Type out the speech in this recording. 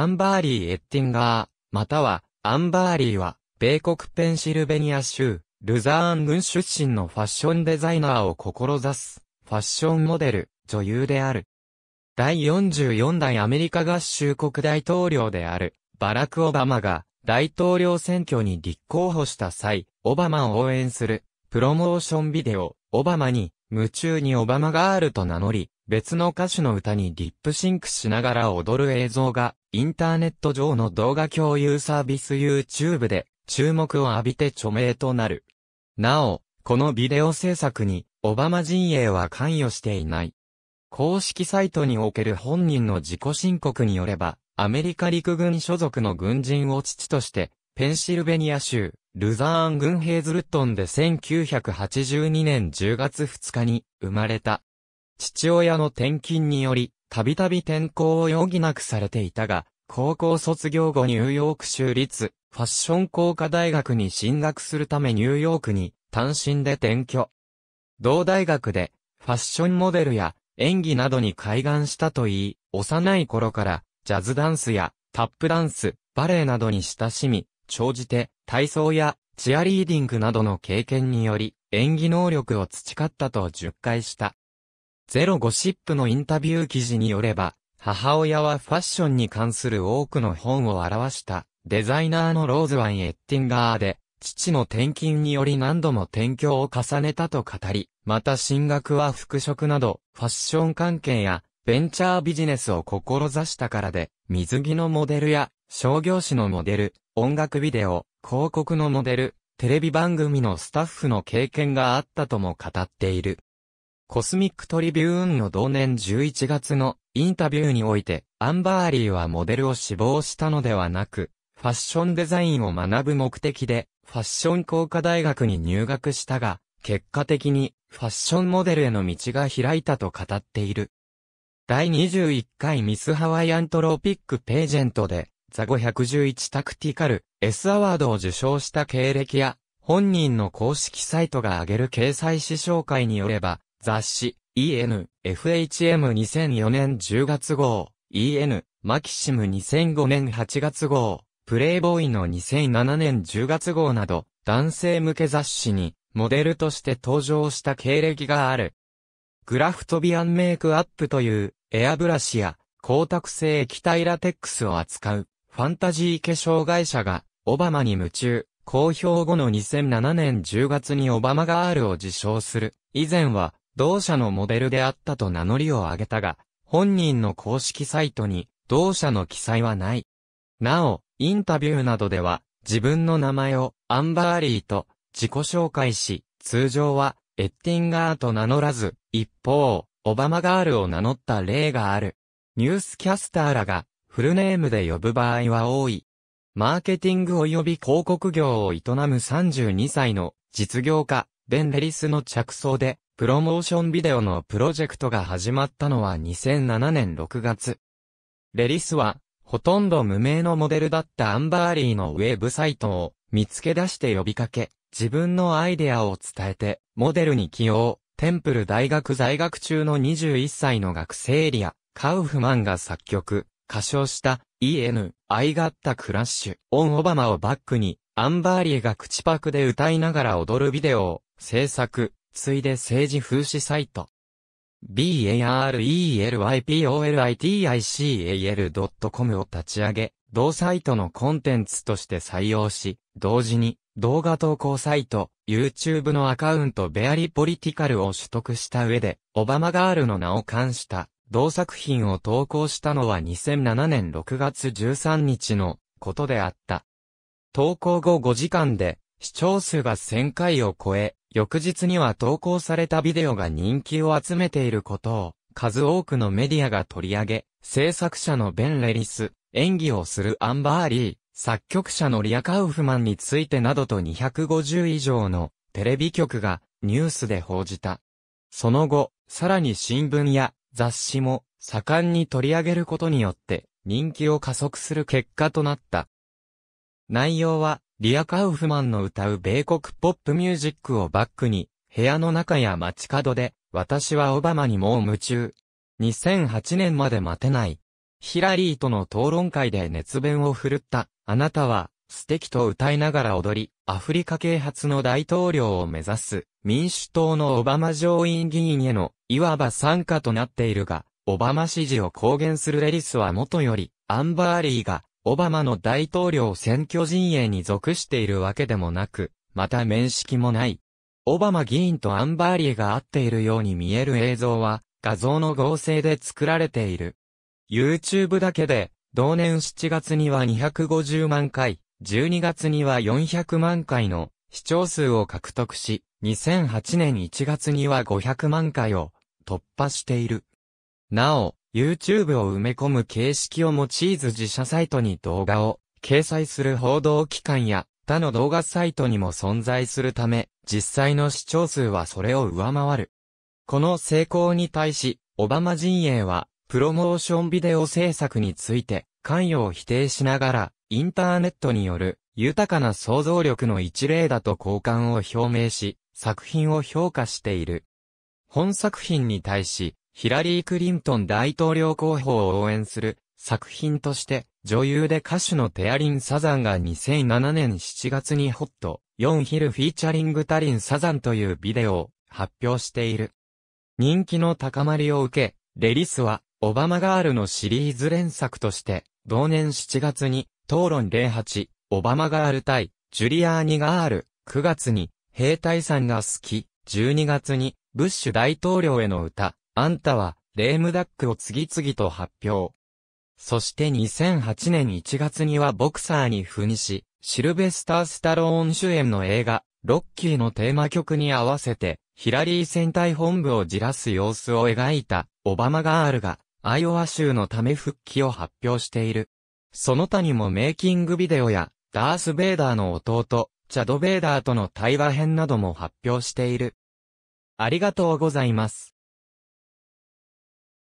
アン・バーリー・エッティンガー、または、アン・バーリーは、米国ペンシルベニア州、ルザーン郡出身のファッションデザイナーを志す、ファッションモデル、女優である。第44代アメリカ合衆国大統領である、バラク・オバマが、大統領選挙に立候補した際、オバマを応援する、プロモーションビデオ、オバマに、夢中にオバマガールと名乗り、別の歌手の歌にリップシンクしながら踊る映像が、インターネット上の動画共有サービス YouTube で注目を浴びて著名となる。なお、このビデオ制作に、オバマ陣営は関与していない。公式サイトにおける本人の自己申告によれば、アメリカ陸軍所属の軍人を父として、ペンシルベニア州、ルザーン郡ヘイズルトンで1982年10月2日に生まれた。父親の転勤により、たびたび転校を余儀なくされていたが、高校卒業後ニューヨーク州立ファッション工科大学に進学するためニューヨークに単身で転居。同大学でファッションモデルや演技などに開眼したといい、幼い頃からジャズダンスやタップダンス、バレエなどに親しみ、長じて、体操やチアリーディングなどの経験により、演技能力を培ったと述懐した。ゼロゴシップのインタビュー記事によれば、母親はファッションに関する多くの本を著した、デザイナーのローズワン・エッティンガーで、父の転勤により何度も転居を重ねたと語り、また進学は服飾など、ファッション関係や、ベンチャービジネスを志したからで、水着のモデルや、商業誌のモデル、音楽ビデオ、広告のモデル、テレビ番組のスタッフの経験があったとも語っている。コスミックトリビューンの同年11月のインタビューにおいて、アン・バーリーはモデルを志望したのではなく、ファッションデザインを学ぶ目的で、ファッション工科大学に入学したが、結果的にファッションモデルへの道が開いたと語っている。第21回ミスハワイアントロピックページェントで、ザ511タクティカル S アワードを受賞した経歴や、本人の公式サイトが挙げる掲載誌紹介によれば、雑誌 EN FHM2004 年10月号、EN マキシム2005年8月号、プレイボーイの2007年10月号など、男性向け雑誌にモデルとして登場した経歴がある。グラフトビアンメイクアップというエアブラシや光沢性液体ラテックスを扱うファンタジー化粧会社がオバマに夢中、公表後の2007年10月にオバマガールを受賞する。以前は同社のモデルであったと名乗りを上げたが、本人の公式サイトに同社の記載はない。なお、インタビューなどでは自分の名前をアン・バーリーと自己紹介し、通常はエッティンガーと名乗らず、一方、オバマガールを名乗った例がある。ニュースキャスターらがフルネームで呼ぶ場合は多い。マーケティング及び広告業を営む32歳の実業家ベン・レリスの着想でプロモーションビデオのプロジェクトが始まったのは2007年6月。レリスはほとんど無名のモデルだったアン・バーリーのウェブサイトを見つけ出して呼びかけ、自分のアイデアを伝えてモデルに起用、テンプル大学在学中の21歳の学生リアカウフマンが作曲、歌唱した EN、I Got a Crush on Obama をバックに、アン・バーリーが口パクで歌いながら踊るビデオを制作、ついで政治風刺サイト。BarelyPolitical.com を立ち上げ、同サイトのコンテンツとして採用し、同時に動画投稿サイト、YouTube のアカウント BarelyPolitical を取得した上で、オバマガールの名を冠した。同作品を投稿したのは2007年6月13日のことであった。投稿後5時間で視聴数が1000回を超え、翌日には投稿されたビデオが人気を集めていることを数多くのメディアが取り上げ、制作者のベン・レリス、演技をするアン・バーリー、作曲者のリア・カウフマンについてなどと250以上のテレビ局がニュースで報じた。その後、さらに新聞や雑誌も盛んに取り上げることによって人気を加速する結果となった。内容はリア・カウフマンの歌う米国ポップミュージックをバックに部屋の中や街角で私はオバマにもう夢中。2008年まで待てない。ヒラリーとの討論会で熱弁を振るった、あなたは、素敵と歌いながら踊り、アフリカ系初の大統領を目指す、民主党のオバマ上院議員への、いわば参加となっているが、オバマ支持を公言するレリスはもとより、アンバーリーが、オバマの大統領選挙陣営に属しているわけでもなく、また面識もない。オバマ議員とアンバーリーが会っているように見える映像は、画像の合成で作られている。YouTube だけで、同年7月には250万回、12月には400万回の視聴数を獲得し、2008年1月には500万回を突破している。なお、YouTube を埋め込む形式を用いず自社サイトに動画を掲載する報道機関や他の動画サイトにも存在するため、実際の視聴数はそれを上回る。この成功に対し、オバマ陣営は、プロモーションビデオ制作について関与を否定しながら、インターネットによる豊かな想像力の一例だと好感を表明し、作品を評価している。本作品に対し、ヒラリー・クリントン大統領候補を応援する作品として、女優で歌手のテアリン・サザンが2007年7月にホット4ヒルフィーチャリングタリン・サザンというビデオを発表している。人気の高まりを受け、レリスはオバマガールのシリーズ連作として、同年7月に討論08、オバマガール対ジュリアーニガール、9月に兵隊さんが好き、12月にブッシュ大統領への歌、あんたは、レームダックを次々と発表。そして2008年1月にはボクサーに赴任し、シルベスター・スタローン主演の映画、ロッキーのテーマ曲に合わせて、ヒラリー選対本部をじらす様子を描いた、オバマガールが、アイオワ州のため復帰を発表している。その他にもメイキングビデオや、ダース・ベイダーの弟、チャド・ベイダーとの対話編なども発表している。ありがとうございます。